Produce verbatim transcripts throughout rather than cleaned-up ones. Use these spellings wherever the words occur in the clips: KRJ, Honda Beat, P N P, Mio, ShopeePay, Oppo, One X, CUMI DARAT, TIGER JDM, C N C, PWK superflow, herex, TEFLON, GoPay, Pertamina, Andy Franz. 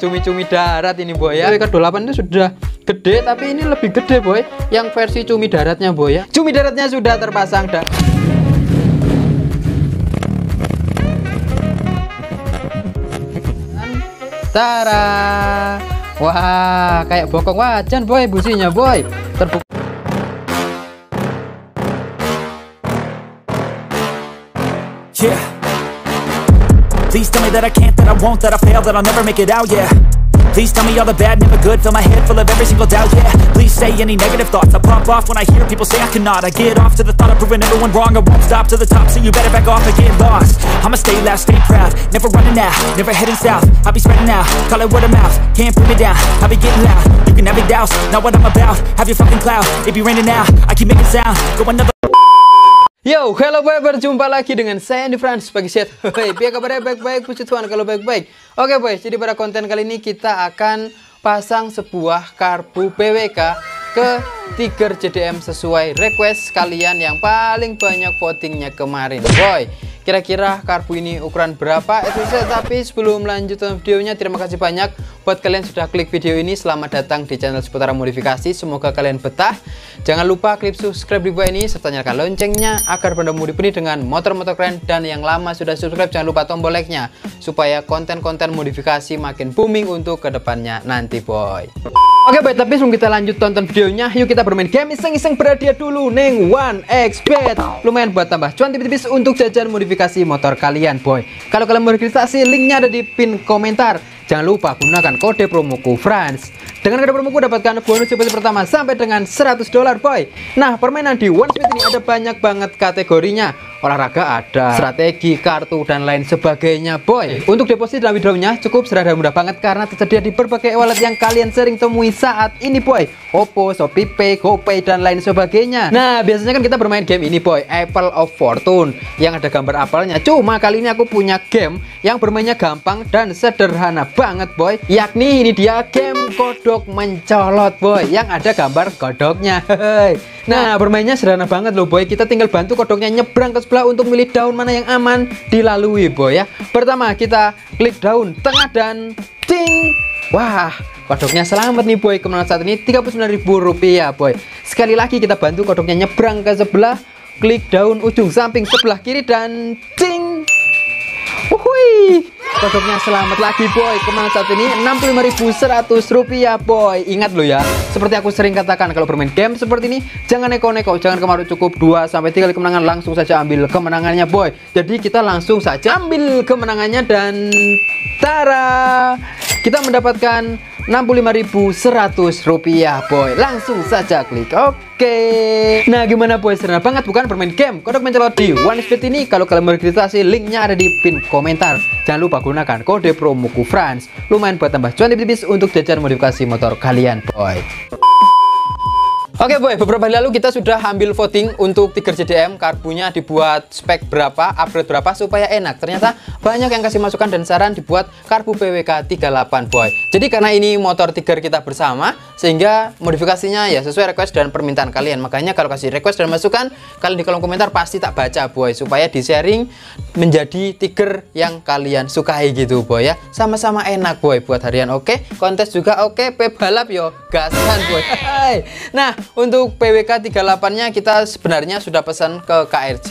cumi-cumi darat ini boy ya. W K dua puluh delapan itu sudah gede, tapi ini lebih gede boy, yang versi cumi daratnya boy ya. Cumi daratnya sudah terpasang dan tara. Wah, kayak bokong wajan boy businya boy. Terbuka yeah. Please tell me that I can't, that I won't, that I fail, that I'll never make it out, yeah. Please tell me all the bad, never good, fill my head full of every single doubt, yeah. Please say any negative thoughts, I pop off when I hear people say I cannot. I get off to the thought of proving everyone wrong, I won't stop to the top, so you better back off and get lost. I'ma stay loud, stay proud, never running out, never heading south. I'll be spreading out, call it word of mouth, can't put me down, I'll be getting loud. You can have your doubts, not what I'm about, have your fucking clout. It be raining now, I keep making sound, go another. Yo, hello boy, berjumpa lagi dengan saya Andy Franz. Pagi sehat, boy. Biar kabarnya baik-baik, puji Tuhan kalau baik-baik. Oke boy, jadi pada konten kali ini kita akan pasang sebuah karbu P W K ke Tiger J D M sesuai request kalian yang paling banyak votingnya kemarin boy. Kira-kira karbu ini ukuran berapa? Itu saja. Tapi sebelum lanjut videonya, terima kasih banyak buat kalian sudah klik video ini. Selamat datang di channel seputar modifikasi. Semoga kalian betah. Jangan lupa klik subscribe di bawah ini serta nyalakan loncengnya agar penemu dipenuhi dengan motor-motor keren. Dan yang lama sudah subscribe, jangan lupa tombol like-nya supaya konten-konten modifikasi makin booming untuk kedepannya nanti boy. Oke boy, tapi sebelum kita lanjut tonton videonya, yuk kita bermain game iseng-iseng berhadiah dulu neng One X. Lumayan buat tambah cuan tipis-tipis untuk jajan modifikasi motor kalian boy. Kalau kalian mau registrasi, linknya ada di pin komentar. Jangan lupa gunakan kode promoku Franz. Dengan kode promoku dapatkan bonus seperti pertama sampai dengan seratus dolar boy. Nah, permainan di One X ini ada banyak banget kategorinya. Olahraga ada, strategi, kartu dan lain sebagainya boy. Untuk deposit dan withdrawnya cukup serah dan mudah banget karena tersedia di berbagai wallet yang kalian sering temui saat ini boy. Oppo, ShopeePay, GoPay dan lain sebagainya. Nah, biasanya kan kita bermain game ini boy, Apple of Fortune, yang ada gambar apelnya. Cuma kali ini aku punya game yang bermainnya gampang dan sederhana banget boy, yakni ini dia game kodok mencolot boy, yang ada gambar kodoknya. Nah, bermainnya sederhana banget loh boy. Kita tinggal bantu kodoknya nyebrang ke sebelah untuk milih daun mana yang aman dilalui boy ya. Pertama kita klik daun tengah dan ting. Wah, kodoknya selamat nih boy. Kemenangan saat ini tiga puluh sembilan ribu rupiah boy. Sekali lagi kita bantu kodoknya nyebrang ke sebelah, klik daun ujung samping sebelah kiri dan ting. Wuhui, kodoknya selamat lagi boy. Kemenangan saat ini enam puluh lima ribu seratus rupiah boy. Ingat lo ya, seperti aku sering katakan, kalau bermain game seperti ini jangan neko-neko, jangan kemarin cukup dua sampai tiga kali kemenangan langsung saja ambil kemenangannya boy. Jadi kita langsung saja ambil kemenangannya dan tara, kita mendapatkan enam puluh lima ribu seratus rupiah boy. Langsung saja klik oke. Oke, nah gimana boy, sederhana banget bukan bermain game kodok mencolot di One X ini. Kalau kalian mau registrasi, linknya ada di pin komentar. Jangan lupa gunakan kode promoku Franz. Lumayan buat tambah cuan tipis-tipis untuk jajan modifikasi motor kalian boy. Oke boy, beberapa hari lalu kita sudah ambil voting untuk Tiger J D M, karbunya dibuat spek berapa, upgrade berapa supaya enak. Ternyata banyak yang kasih masukan dan saran dibuat karbu P W K tiga puluh delapan boy. Jadi karena ini motor Tiger kita bersama, sehingga modifikasinya ya sesuai request dan permintaan kalian. Makanya kalau kasih request dan masukan, kalian di kolom komentar pasti tak baca boy, supaya di sharing menjadi Tiger yang kalian sukai gitu boy ya. Sama-sama enak boy buat harian oke, okay. Kontes juga oke, okay. Pebalap yo gasan boy. Nah, untuk P W K tiga puluh delapan-nya kita sebenarnya sudah pesan ke K R J,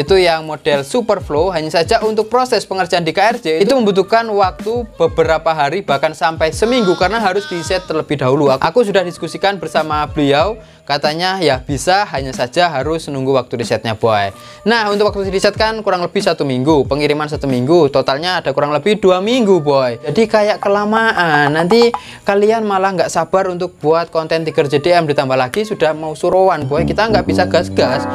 itu yang model superflow. Hanya saja untuk proses pengerjaan di K R J itu membutuhkan waktu beberapa hari bahkan sampai seminggu karena harus di-set terlebih dahulu. Aku sudah diskusikan bersama beliau, katanya ya bisa, hanya saja harus menunggu waktu risetnya boy. Nah, untuk waktu riset kan kurang lebih satu minggu, pengiriman satu minggu, totalnya ada kurang lebih dua minggu boy. Jadi kayak kelamaan, nanti kalian malah nggak sabar untuk buat konten Tiger J D M. Ditambah lagi sudah mau suruhan boy, kita nggak bisa gas-gas.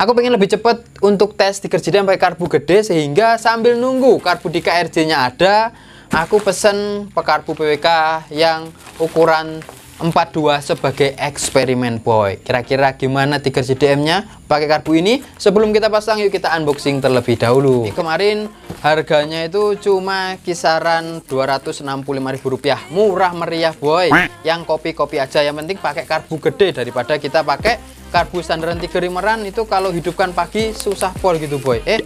Aku pengen lebih cepat untuk tes Tiger J D M pakai karbu gede, sehingga sambil nunggu karbu di K R J-nya ada, aku pesen pekarbu P W K yang ukuran empat puluh dua sebagai eksperimen boy. Kira-kira gimana Tiger J D M-nya pakai karbu ini? Sebelum kita pasang, yuk kita unboxing terlebih dahulu. Kemarin harganya itu cuma kisaran dua ratus enam puluh lima ribu rupiah. Murah meriah boy. Yang kopi-kopi aja, yang penting pakai karbu gede daripada kita pakai Karbus standaran tiga rimeran itu kalau hidupkan pagi susah pol gitu boy. Eh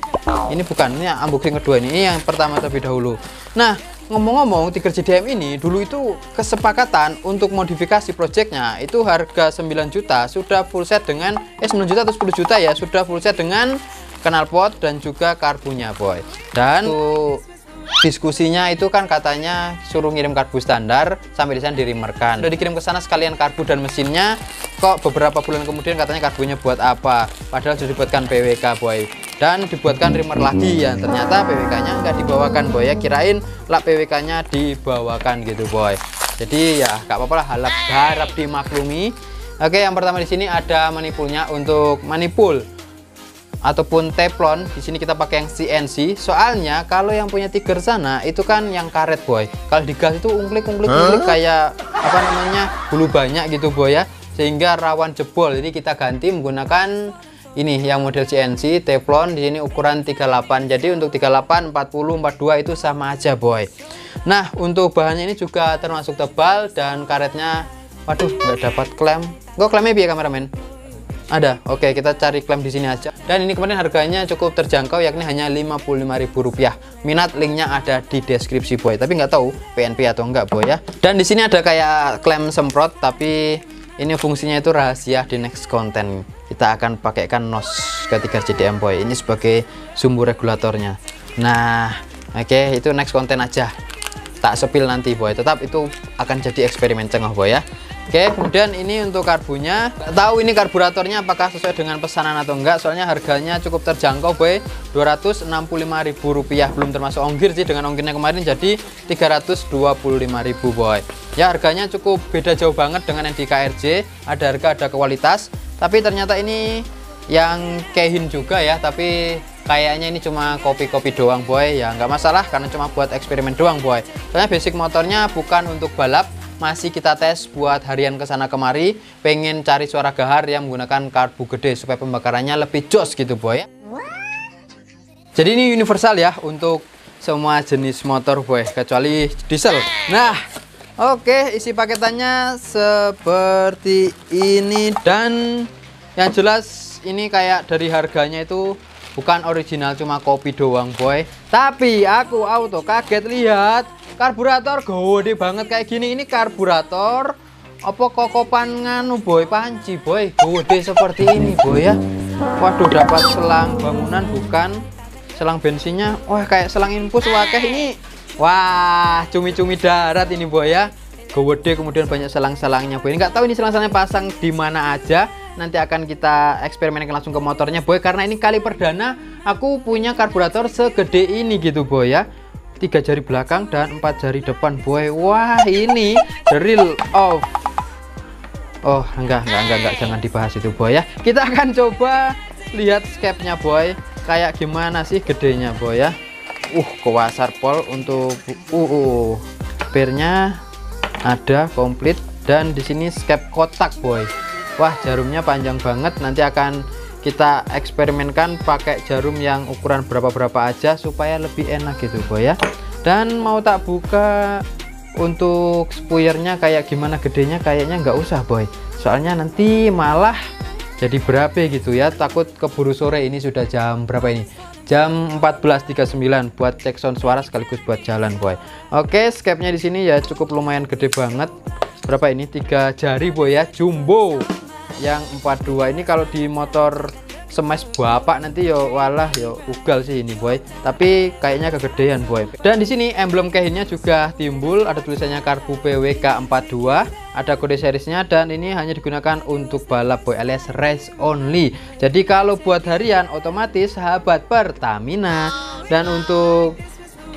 ini bukan, ini unboxing kedua ini. Ini yang pertama terlebih dahulu. Nah ngomong-ngomong, Tiger J D M ini dulu itu kesepakatan untuk modifikasi projectnya itu harga sembilan juta sudah full set dengan eh sembilan juta atau sepuluh juta ya, sudah full set dengan knalpot dan juga karbunya boy. Dan tuh diskusinya itu kan katanya suruh ngirim karbu standar sampai di sana dirimerkan. Udah dikirim ke sana sekalian karbu dan mesinnya, kok beberapa bulan kemudian katanya karbunya buat apa? Padahal sudah dibuatkan P W K boy. Dan dibuatkan rimer lagi ya, ternyata P W K-nya nggak dibawakan boy ya, kirain lap P W K-nya dibawakan gitu boy. Jadi ya nggak apa-apa lah, halap harap dimaklumi. Oke, yang pertama di sini ada manipulnya untuk manipul ataupun teflon. Di sini kita pakai yang C N C, soalnya kalau yang punya Tiger sana itu kan yang karet boy. Kalau digas itu ungklik-ungklik ungklik kayak apa namanya bulu banyak gitu boy ya, sehingga rawan jebol. Jadi kita ganti menggunakan ini yang model C N C teflon, di sini ukuran tiga puluh delapan. Jadi untuk tiga puluh delapan, empat puluh, empat puluh dua itu sama aja boy. Nah, untuk bahannya ini juga termasuk tebal dan karetnya waduh nggak dapat klem. Kok klemnya biar kameramen? Ada. Oke, kita cari klem di sini aja. Dan ini kemarin harganya cukup terjangkau yakni hanya lima puluh lima ribu rupiah. Minat linknya ada di deskripsi boy. Tapi nggak tahu P N P atau enggak boy ya. Dan di sini ada kayak klem semprot tapi ini fungsinya itu rahasia di next konten. Kita akan pakaikan nos ke Tiger J D M boy ini sebagai sumbu regulatornya. Nah oke okay, itu next konten aja, tak sepil nanti boy, tetap itu akan jadi eksperimen cengoh boy ya. Oke okay, kemudian ini untuk karbunya, nggak tahu ini karburatornya apakah sesuai dengan pesanan atau enggak, soalnya harganya cukup terjangkau boy, dua ratus enam puluh lima ribu rupiah belum termasuk ongkir sih, dengan ongkirnya kemarin jadi tiga ratus dua puluh lima ribu boy ya. Harganya cukup beda jauh banget dengan yang di K R J, ada harga ada kualitas. Tapi ternyata ini yang kehin juga ya, tapi kayaknya ini cuma kopi-kopi doang boy ya, nggak masalah karena cuma buat eksperimen doang boy. Soalnya basic motornya bukan untuk balap, masih kita tes buat harian kesana kemari, pengen cari suara gahar yang menggunakan karbu gede supaya pembakarannya lebih jos gitu boy. Jadi ini universal ya untuk semua jenis motor boy kecuali diesel. Nah oke, isi paketannya seperti ini dan yang jelas ini kayak dari harganya itu bukan original, cuma kopi doang boy. Tapi aku auto kaget lihat karburator gede banget kayak gini. Ini karburator apa kokopan nganu boy, panci boy, gede seperti ini boy ya. Waduh, dapat selang bangunan bukan selang bensinnya. Wah, kayak selang infus wakeh ini. Wah, cumi-cumi darat ini boy ya, gede kemudian banyak selang-selangnya boy. Ini nggak tahu ini selang-selangnya pasang di mana aja, nanti akan kita eksperimenkan langsung ke motornya boy, karena ini kali perdana aku punya karburator segede ini gitu boy ya, tiga jari belakang dan empat jari depan boy. Wah ini the real of oh enggak enggak enggak enggak jangan dibahas itu boy ya. Kita akan coba lihat scape-nya boy kayak gimana sih gedenya boy ya. Uh, kewasar pol untuk uh, uh pernya ada komplit, dan di sini scape kotak boy. Wah, jarumnya panjang banget, nanti akan kita eksperimenkan pakai jarum yang ukuran berapa-berapa aja supaya lebih enak gitu boy ya. Dan mau tak buka untuk spuyernya kayak gimana gedenya, kayaknya nggak usah boy, soalnya nanti malah jadi berabe gitu ya, takut keburu sore. Ini sudah jam berapa ini? Jam empat belas tiga puluh sembilan buat cek sound suara sekaligus buat jalan boy. Oke, scape-nya di sini ya cukup lumayan gede banget. Berapa ini? Tiga jari boy ya, jumbo. Yang empat puluh dua ini kalau di motor smash bapak nanti yo walah yo ugal sih ini boy. Tapi kayaknya kegedean boy. Dan di sini emblem kehinnya juga timbul, ada tulisannya karbu P W K empat puluh dua. Ada kode serisnya dan ini hanya digunakan untuk balap boy alias race only. Jadi kalau buat harian otomatis sahabat Pertamina. Dan untuk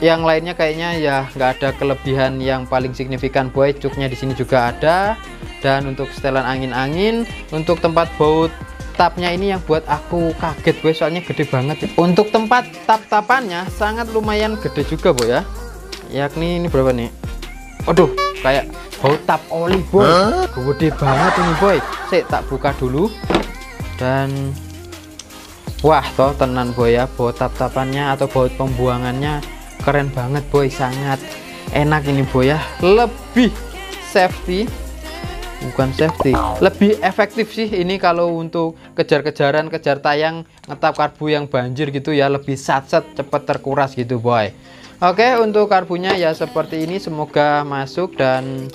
yang lainnya kayaknya ya nggak ada kelebihan yang paling signifikan boy. Cuknya di sini juga ada. Dan untuk setelan angin-angin, untuk tempat baut tapnya ini yang buat aku kaget boy, soalnya gede banget. Untuk tempat tap-tapannya sangat lumayan gede juga boy ya. Yakni ini berapa nih? Waduh, kayak baut tap oli boy, gede banget ini boy. Saya tak buka dulu dan wah toh tenan boy ya, baut tap tapannya atau baut pembuangannya keren banget boy, sangat enak ini boy ya, lebih safety bukan safety, lebih efektif sih ini kalau untuk kejar-kejaran, kejar tayang, ngetap karbu yang banjir gitu ya, lebih sat-set cepet terkuras gitu boy. Oke, untuk karbunya ya seperti ini, semoga masuk, dan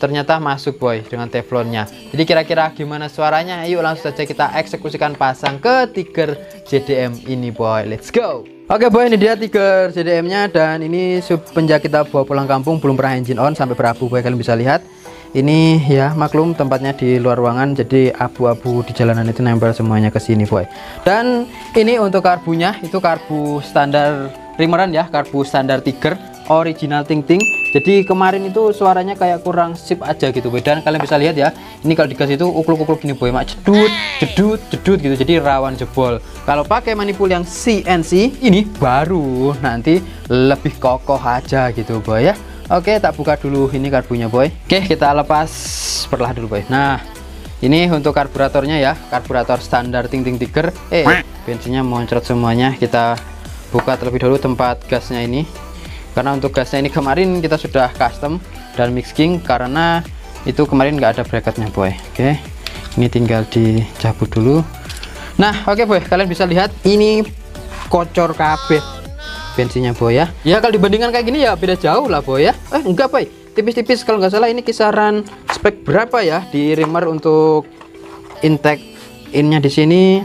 ternyata masuk boy dengan teflonnya. Jadi kira-kira gimana suaranya, yuk langsung saja kita eksekusikan pasang ke Tiger J D M ini boy, let's go. Oke boy, ini dia Tiger J D M nya, dan ini sub penjak kita bawa pulang kampung, belum pernah engine on sampai berabu boy, kalian bisa lihat. Ini ya maklum tempatnya di luar ruangan, jadi abu-abu di jalanan itu nempel semuanya ke sini boy. Dan ini untuk karbunya itu karbu standar Rimeran ya, karbu standar Tiger original Ting Ting. Jadi kemarin itu suaranya kayak kurang sip aja gitu boy, dan kalian bisa lihat ya, ini kalau digas itu ukluk-ukluk gini boy, mak jedut jedut jedut gitu, jadi rawan jebol. Kalau pakai manipul yang C N C ini baru nanti lebih kokoh aja gitu boy ya. Oke, tak buka dulu ini karbunya boy. Oke, kita lepas perlahan dulu boy. Nah, ini untuk karburatornya ya, karburator standar Ting Ting Tiger. Eh, bensinnya moncrot semuanya. Kita buka terlebih dahulu tempat gasnya ini, karena untuk gasnya ini kemarin kita sudah custom dan mixing, karena itu kemarin nggak ada bracketnya boy. Oke, ini tinggal dicabut dulu. Nah, oke okay boy, kalian bisa lihat ini kocor kabeh bensinnya boy ya. Ya kalau dibandingkan kayak gini ya beda jauh lah boy ya. Eh enggak boy, tipis-tipis kalau nggak salah ini kisaran spek berapa ya di Rimer untuk intake innya di sini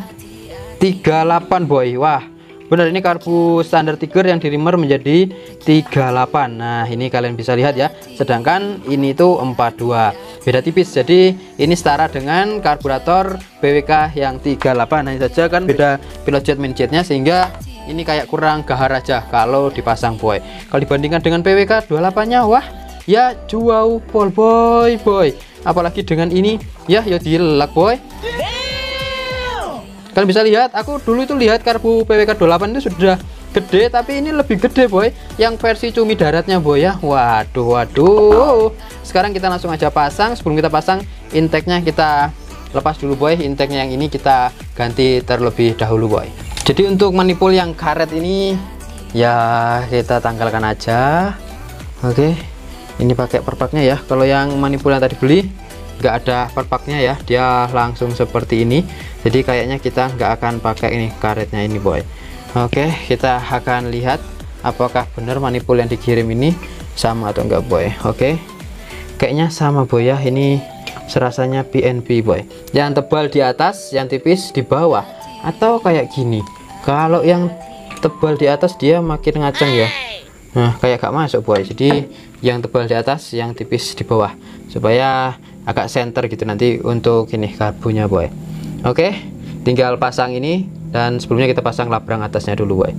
tiga puluh delapan boy. Wah, benar ini karbu standar Tiger yang di Rimer menjadi tiga puluh delapan. Nah, ini kalian bisa lihat ya. Sedangkan ini itu empat puluh dua. Beda tipis, jadi ini setara dengan karburator P W K yang tiga puluh delapan. Nah, ini saja kan beda pilot jet main jetnya, sehingga ini kayak kurang gahar aja kalau dipasang boy. Kalau dibandingkan dengan P W K dua puluh delapan nya, wah ya jauh pol boy boy. Apalagi dengan ini ya, ya dilek boy. Kalian bisa lihat, aku dulu itu lihat karbu P W K dua puluh delapan itu sudah gede, tapi ini lebih gede boy yang versi cumi daratnya boy ya. Waduh waduh, sekarang kita langsung aja pasang. Sebelum kita pasang intake nya kita lepas dulu boy, intake nya yang ini kita ganti terlebih dahulu boy. Jadi untuk manipul yang karet ini ya kita tanggalkan aja. Oke, ini pakai perpaknya ya. Kalau yang manipul yang tadi beli nggak ada perpaknya ya, dia langsung seperti ini, jadi kayaknya kita nggak akan pakai ini karetnya ini boy. Oke, kita akan lihat apakah benar manipul yang dikirim ini sama atau enggak boy. Oke, kayaknya sama boy ya, ini serasanya P N P boy, yang tebal di atas, yang tipis di bawah, atau kayak gini. Kalau yang tebal di atas dia makin ngaceng ya, nah kayak gak masuk boy. Jadi yang tebal di atas, yang tipis di bawah, supaya agak center gitu nanti untuk ini karbunya boy. Oke, tinggal pasang ini. Dan sebelumnya kita pasang labrang atasnya dulu boy.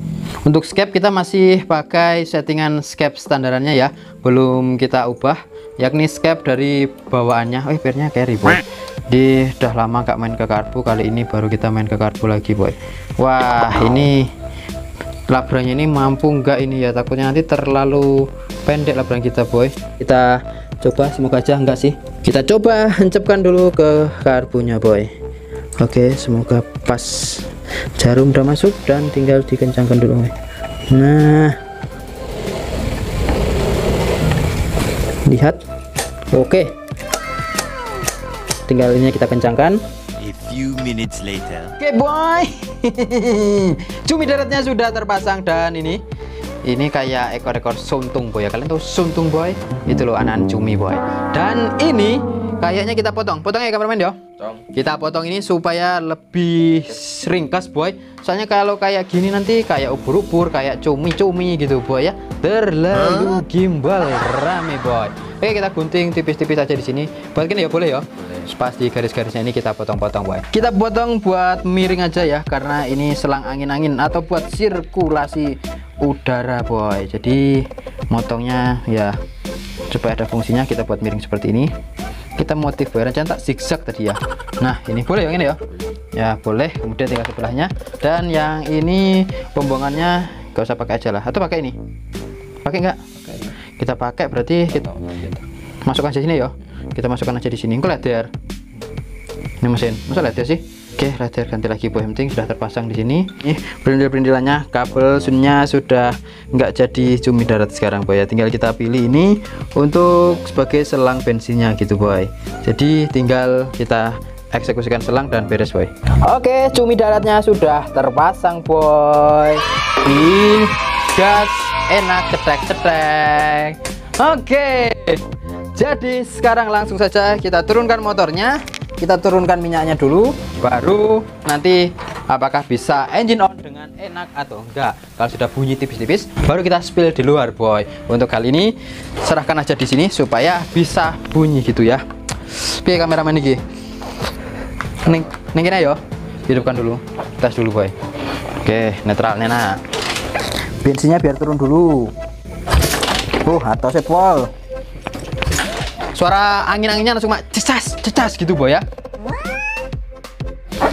Untuk scape kita masih pakai settingan scape standarannya ya, belum kita ubah, yakni scape dari bawaannya. Oh, pirnya carry boy. Di udah lama gak main ke karbu, kali ini baru kita main ke karbu lagi boy. Wah, ini labrangnya ini mampu nggak ini ya, takutnya nanti terlalu pendek labrang kita boy. Kita coba, semoga aja enggak sih. Kita coba hancapkan dulu ke karbunya boy. Oke, semoga pas. Jarum udah masuk dan tinggal dikencangkan dulu. Nah, lihat, oke, tinggal ini kita kencangkan. A few minutes later. Oke boy, cumi daratnya sudah terpasang, dan ini ini kayak ekor-ekor suntung boy ya. Kalian tahu suntung boy? Itu loh anak-anak cumi boy. Dan ini kayaknya kita potong, potong ya kameramen yo. Kita potong ini supaya lebih ringkas boy. Soalnya kalau kayak gini nanti kayak ubur-ubur, kayak cumi-cumi gitu boy ya. Terlalu gimbal rame boy. Oke, kita gunting tipis-tipis aja di sini. Buat gini ya boleh ya. Pas di garis-garisnya ini kita potong-potong boy. Kita potong buat miring aja ya, karena ini selang angin-angin atau buat sirkulasi udara boy. Jadi motongnya ya supaya ada fungsinya, kita buat miring seperti ini. Kita motif boy, rencana tak zigzag tadi ya. Nah, ini boleh yang ini ya. Ya boleh, kemudian tinggal sebelahnya. Dan yang ini pembuangannya gak usah pakai aja lah, atau pakai ini? Pakai nggak? Kita pakai, berarti kita masukkan aja sini ya. Kita masukkan aja di sini. Kok leder? Ini mesin, masa leder sih? Oke, radar ganti lagi bohem ting, sudah terpasang di sini. Nih, perindil-perindilannya, kabel sunnya sudah nggak jadi cumi darat sekarang, boy. Ya, tinggal kita pilih ini untuk sebagai selang bensinnya gitu, boy. Jadi tinggal kita eksekusikan selang dan beres, boy. Oke, cumi daratnya sudah terpasang, boy. Di gas, enak, cetek-cetek. Oke, jadi sekarang langsung saja kita turunkan motornya. Kita turunkan minyaknya dulu, baru nanti apakah bisa engine on dengan enak atau enggak. Kalau sudah bunyi tipis-tipis, baru kita spill di luar, boy. Untuk kali ini serahkan aja di sini supaya bisa bunyi gitu ya. Oke, kameramen ini neng nengin ayo, hidupkan dulu, tes dulu, boy. Oke, netralnya nak, bensinnya biar turun dulu. Oh, atau sepol. Suara angin-anginnya langsung mak cecas cecas gitu, boy ya.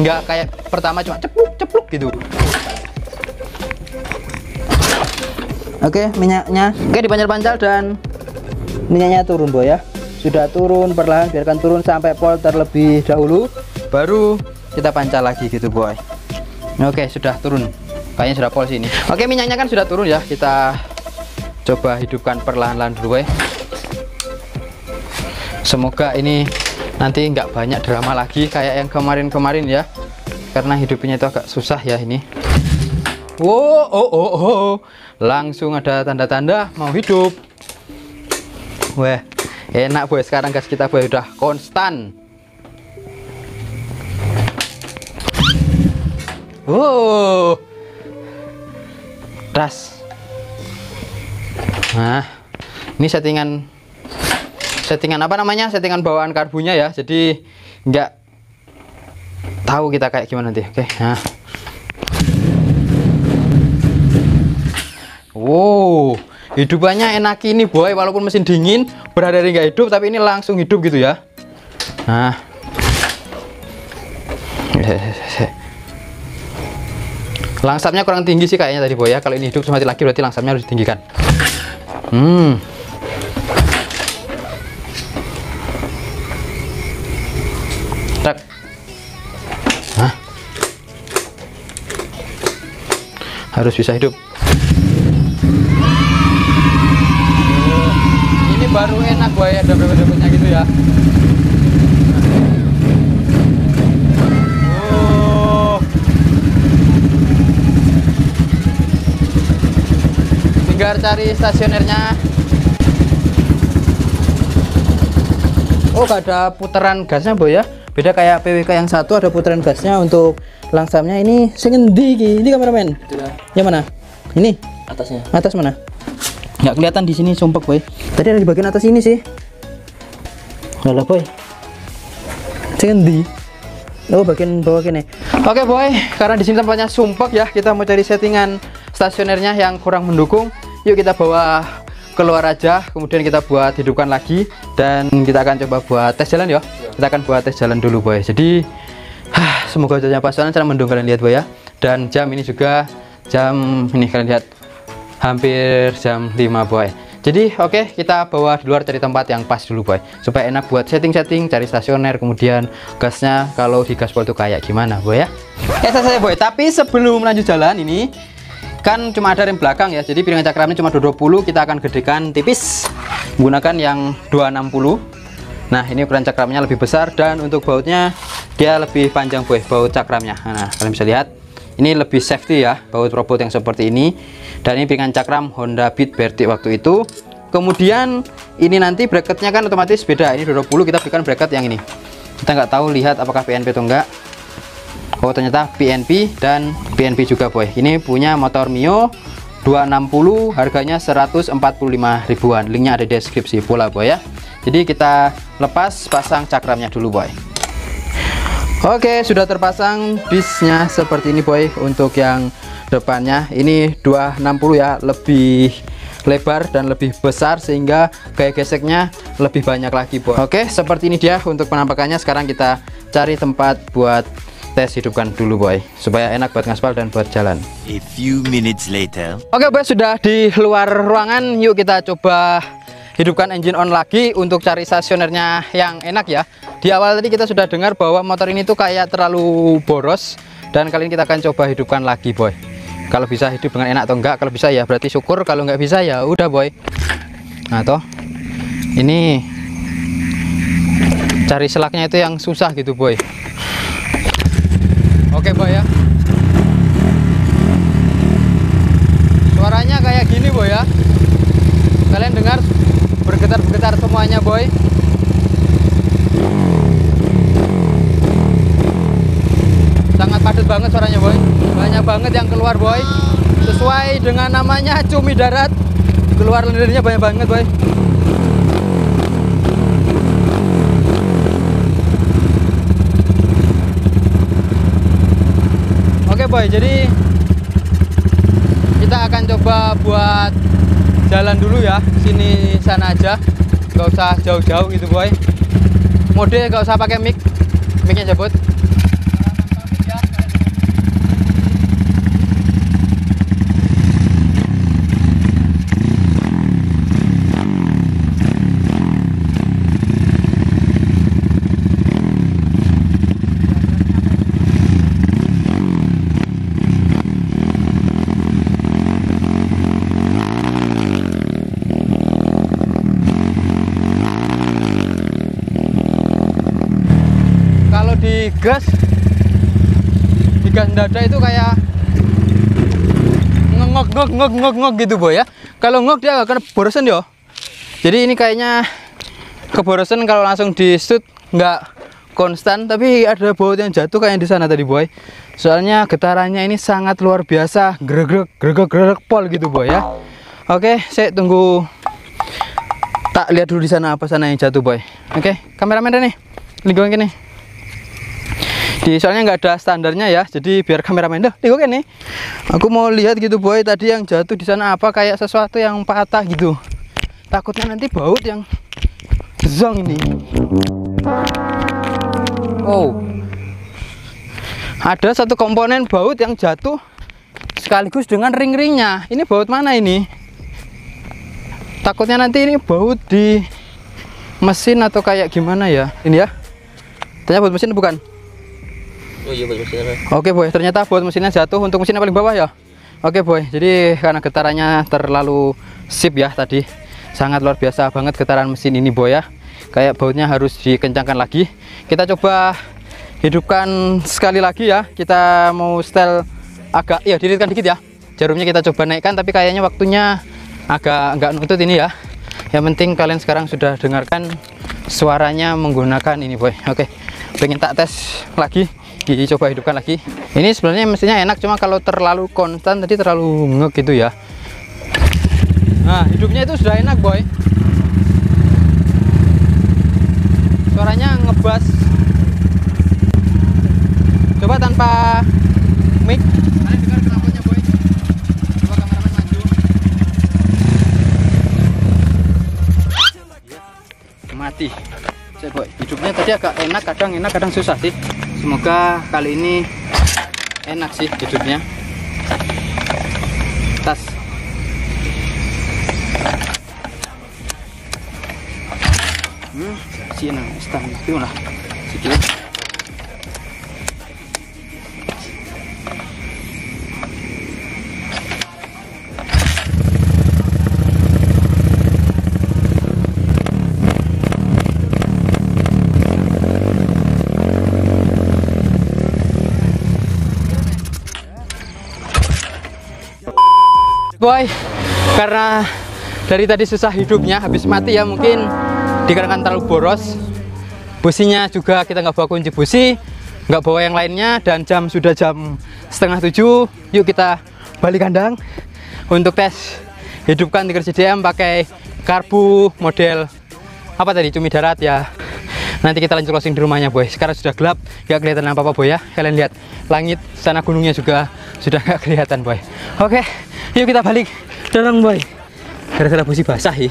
Nggak kayak pertama cuma cepluk cepluk gitu. Oke, minyaknya. Oke, dipancal-pancal dan minyaknya turun, boy ya. Sudah turun perlahan, biarkan turun sampai pol terlebih dahulu, baru kita pancal lagi gitu, boy. Oke, sudah turun. Kayaknya sudah pol sini. Oke, minyaknya kan sudah turun ya. Kita coba hidupkan perlahan-lahan dulu, boy. Semoga ini nanti nggak banyak drama lagi kayak yang kemarin-kemarin ya, karena hidupnya itu agak susah ya ini. Wow, oh, oh, oh. Langsung ada tanda-tanda mau hidup. Wah, enak, boy. Sekarang gas kita, boy, udah konstan. Wow, das. Nah, ini settingan settingan apa namanya, settingan bawaan karbunya ya, jadi nggak tahu kita kayak gimana nanti. Oke, nah, wow, hidupannya enak ini, boy. Walaupun mesin dingin berhari-hari nggak hidup, tapi ini langsung hidup gitu ya. Nah, langsapnya kurang tinggi sih kayaknya tadi, boy ya. Kalau ini hidup semati lagi, berarti langsapnya harus ditinggikan. hmm Harus bisa hidup. Ini baru enak, boy, ada dapet-dapetnya gitu ya. Oh, tinggal cari stasionernya. Oh, gak ada putaran gasnya, boy ya. Beda kayak P W K yang satu ada putaran gasnya untuk langsamnya. Ini sengendi ini, kameramen. Yang mana? Ini atasnya. Atas mana? Nggak kelihatan di sini, sumpah, boy. Tadi ada di bagian atas ini sih. Alah, boy. Sendi. Oh, bagian bawah kene. Oke, boy. Karena di sini tempatnya sumpah ya, kita mau cari settingan stasionernya yang kurang mendukung. Yuk kita bawa keluar aja, kemudian kita buat hidupkan lagi dan kita akan coba buat tes jalan ya. Kita akan buat tes jalan dulu, boy. Jadi, semoga jalannya pasaran cara mendung kalian lihat, boy ya. Dan jam ini juga, jam ini kalian lihat hampir jam lima, boy. Jadi oke, okay, kita bawa di luar, cari tempat yang pas dulu, boy, supaya enak buat setting-setting, cari stasioner, kemudian gasnya kalau di gaspol itu kayak gimana, boy ya. Ya, selesai, boy. Tapi sebelum lanjut jalan ini kan cuma ada rem belakang ya, jadi piringan cakramnya cuma dua ratus dua puluh, kita akan gedekan tipis menggunakan yang dua ratus enam puluh. Nah, ini ukuran cakramnya lebih besar dan untuk bautnya dia lebih panjang, boy, baut cakramnya. Nah, kalian bisa lihat ini lebih safety ya, baut robot yang seperti ini. Dan ini piringan cakram Honda Beat Berti waktu itu. Kemudian ini nanti bracketnya kan otomatis beda. Ini dua ratus dua puluh, kita berikan bracket yang ini. Kita nggak tahu lihat apakah P N P atau enggak. Oh, ternyata P N P dan P N P juga, boy. Ini punya motor Mio dua ratus enam puluh, harganya seratus empat puluh lima ribuan. Linknya ada di deskripsi pula, boy ya. Jadi kita lepas pasang cakramnya dulu, boy. Oke, sudah terpasang disnya seperti ini, boy. Untuk yang depannya ini dua ratus enam puluh ya, lebih lebar dan lebih besar sehingga gaya geseknya lebih banyak lagi, boy. Oke, seperti ini dia untuk penampakannya. Sekarang kita cari tempat buat tes hidupkan dulu, boy, supaya enak buat ngaspal dan buat jalan. A few minutes later. Oke, boy, sudah di luar ruangan. Yuk kita coba hidupkan engine on lagi untuk cari stasionernya yang enak ya. Di awal tadi kita sudah dengar bahwa motor ini tuh kayak terlalu boros, dan kali ini kita akan coba hidupkan lagi boy. Kalau bisa hidup dengan enak atau enggak, kalau bisa ya berarti syukur, kalau nggak bisa ya udah boy. Nah toh ini cari selaknya itu yang susah gitu boy. Oke boy ya, suaranya kayak gini boy ya, kalian dengar bergetar-getar semuanya boy. Sangat padat banget suaranya boy, banyak banget yang keluar boy, sesuai dengan namanya cumi darat, keluar lendirnya banyak banget boy. Oke boy, jadi kita akan coba buat jalan dulu ya, sini sana aja, nggak usah jauh-jauh gitu boy. Mode nggak usah pakai mic, micnya jebut. Gas, gas dada itu kayak ngok ngok ngok ngok ngok gitu boy ya. Kalau ngok dia akan keborosan yo. Jadi ini kayaknya keborosan kalau langsung di shoot, nggak konstan, tapi ada baut yang jatuh kayak di sana tadi boy. Soalnya getarannya ini sangat luar biasa, greg greg greg pol gitu boy ya. Oke, saya tunggu, tak lihat dulu di sana apa sana yang jatuh boy. Oke, kameramen nih, lingkungan gini. Di soalnya nggak ada standarnya ya, jadi biar kameramen deh lihat nih, aku mau lihat gitu boy. Tadi yang jatuh di sana apa kayak sesuatu yang patah gitu, takutnya nanti baut yang zong ini. Oh, ada satu komponen baut yang jatuh sekaligus dengan ring-ringnya. Ini baut mana ini? Takutnya nanti ini baut di mesin atau kayak gimana ya ini ya. Ternyata baut mesin bukan? Oh iya, buat mesinnya. Oke boy, ternyata buat mesinnya jatuh untuk mesin yang paling bawah ya. Oke boy, jadi karena getarannya terlalu sip ya tadi, sangat luar biasa banget getaran mesin ini boy ya. Kayak bautnya harus dikencangkan lagi. Kita coba hidupkan sekali lagi ya. Kita mau setel agak, ya dirikan dikit ya. Jarumnya kita coba naikkan, tapi kayaknya waktunya agak nggak nutut ini ya. Yang penting kalian sekarang sudah dengarkan suaranya menggunakan ini boy. Oke, pengen tak tes lagi. Coba hidupkan lagi. Ini sebenarnya mestinya enak, cuma kalau terlalu konstan tadi terlalu ngek gitu ya. Nah, hidupnya itu sudah enak boy, suaranya ngebas. Coba tanpa mic, kalian dengar kenapanya boy. Coba kameramen maju. Mati saya boy, hidupnya tadi agak enak, kadang enak kadang susah sih. Semoga kali ini enak sih hidupnya. Tas. Hmm, Cina, stand itu lah. Sedikit. Boy, karena dari tadi susah hidupnya, habis mati ya, mungkin dikarenakan terlalu boros. Businya juga kita nggak bawa kunci busi, nggak bawa yang lainnya, dan jam sudah jam setengah tujuh. Yuk kita balik kandang untuk tes hidupkan Tiger J D M pakai karbu model apa tadi, cumi darat ya. Nanti kita lanjut closing di rumahnya boy. Sekarang sudah gelap, nggak kelihatan apa-apa boy ya. Kalian lihat langit sana, gunungnya juga sudah nggak kelihatan boy. Oke, yuk kita balik dorong boy, gara-gara busi basah ya.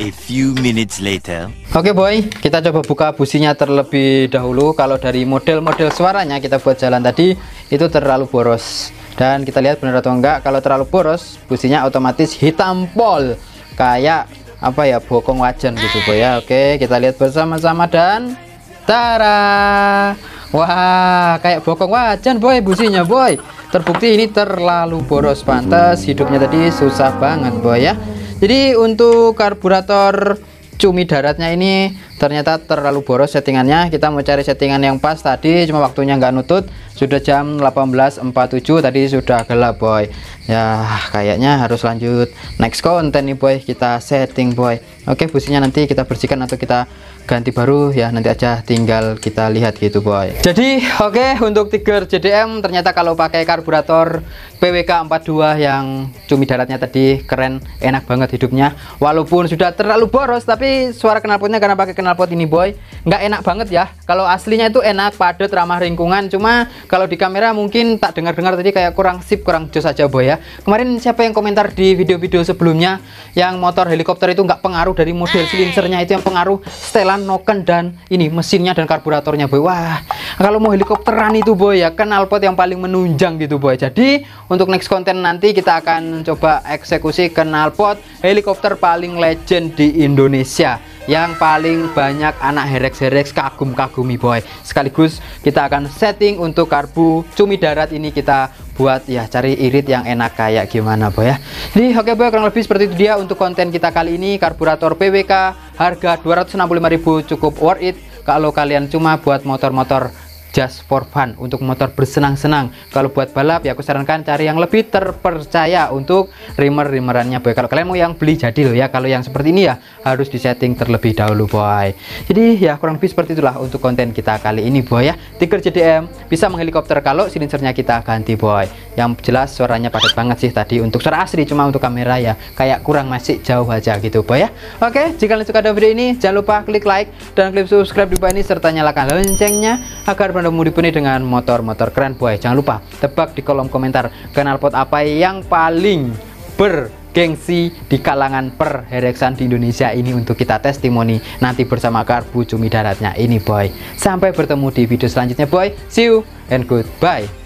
A few minutes later. Oke boy, kita coba buka businya terlebih dahulu. Kalau dari model-model suaranya kita buat jalan tadi itu terlalu boros, dan kita lihat benar atau enggak. Kalau terlalu boros, businya otomatis hitam pol kayak apa ya, bokong wajan gitu Boy ya. Oke, kita lihat bersama-sama dan tara. Wah, kayak bokong wajan Boy businya Boy. Terbukti ini terlalu boros, pantas hidupnya tadi susah banget Boy ya. Jadi untuk karburator cumi daratnya ini ternyata terlalu boros settingannya. Kita mau cari settingan yang pas, tadi cuma waktunya nggak nutut. Sudah jam delapan belas empat puluh tujuh, tadi sudah gelap Boy ya. Kayaknya harus lanjut next konten nih Boy, kita setting Boy. Oke, businya nanti kita bersihkan atau kita ganti baru ya, nanti aja tinggal kita lihat gitu Boy. Jadi oke okay, untuk Tiger J D M ternyata kalau pakai karburator P W K empat puluh dua yang cumi daratnya tadi keren, enak banget hidupnya. Walaupun sudah terlalu boros, tapi suara knalpotnya karena pakai knalpot ini Boy nggak enak banget ya. Kalau aslinya itu enak, padat, ramah lingkungan, cuma kalau di kamera mungkin tak dengar-dengar tadi kayak kurang sip, kurang jos aja Boy ya. Kemarin siapa yang komentar di video-video sebelumnya yang motor helikopter itu nggak pengaruh dari model silinsernya, itu yang pengaruh setelan, noken, dan ini mesinnya dan karburatornya Boy. Wah, kalau mau helikopteran itu Boy ya, knalpot yang paling menunjang gitu Boy. Jadi untuk next konten nanti kita akan coba eksekusi knalpot helikopter paling legend di Indonesia yang paling banyak anak herex-herex kagum-kagumi Boy. Sekaligus kita akan setting untuk karbu cumi darat ini, kita buat ya, cari irit yang enak kayak gimana Boy ya. Jadi oke okay, Boy, kurang lebih seperti itu dia untuk konten kita kali ini. Karburator P W K harga dua ratus enam puluh lima ribu cukup worth it kalau kalian cuma buat motor-motor just for fun, untuk motor bersenang-senang. Kalau buat balap ya aku sarankan cari yang lebih terpercaya untuk rimer-rimerannya Boy. Kalau kalian mau yang beli jadi loh ya, kalau yang seperti ini ya harus disetting terlebih dahulu Boy. Jadi ya kurang lebih seperti itulah untuk konten kita kali ini Boy ya. Tiger J D M bisa menghelikopter kalau silinsernya kita ganti Boy. Yang jelas suaranya padat banget sih tadi untuk suara asli, cuma untuk kamera ya kayak kurang, masih jauh aja gitu Boy ya. Oke, jika kalian suka dengan video ini jangan lupa klik like dan klik subscribe di bawah ini serta nyalakan loncengnya agar menemui dipenuhi dengan motor-motor keren Boy. Jangan lupa tebak di kolom komentar knalpot apa yang paling bergengsi di kalangan perherexan di Indonesia ini untuk kita testimoni nanti bersama karbu cumi daratnya ini Boy. Sampai bertemu di video selanjutnya Boy, see you and goodbye.